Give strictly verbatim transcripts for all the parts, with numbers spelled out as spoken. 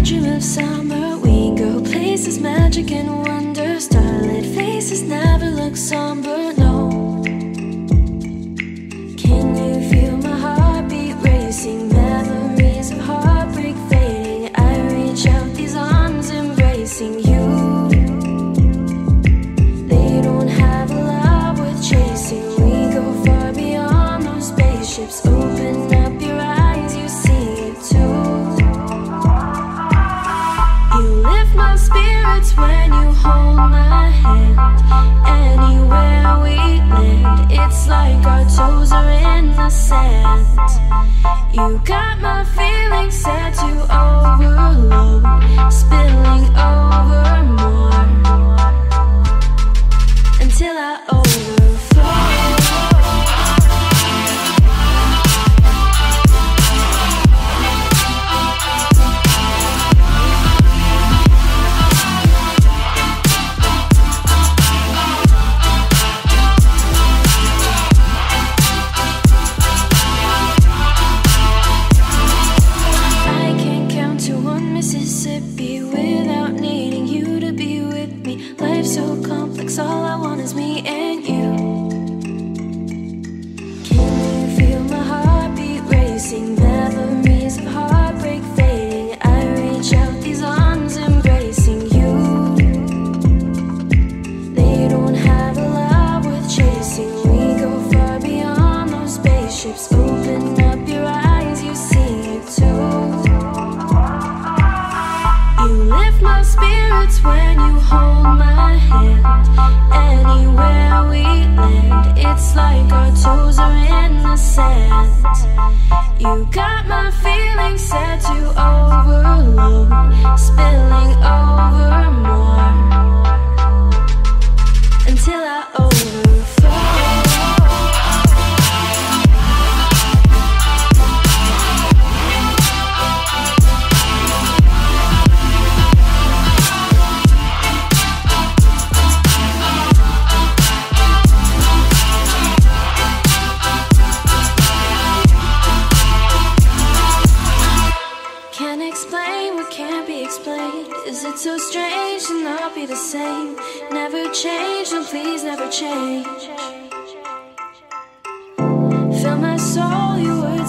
bedroom of summer. We go places, magic and wonder. Starlit faces never look somber, no. Can you feel my heartbeat racing? Memories of heartbreak fading. I reach out these arms, embracing you. They don't have a love worth chasing. We go far beyond those spaceships. Open up your eyes. When you hold my hand, anywhere we land, it's like our toes are in the sand. You got my feelings set to overload, spilling over more until I overflow.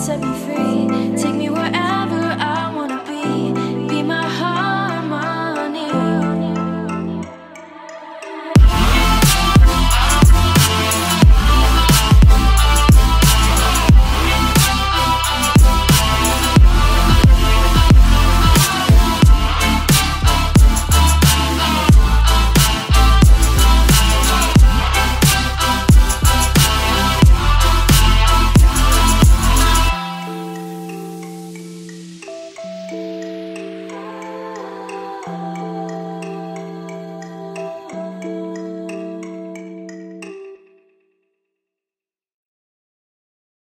Set me free.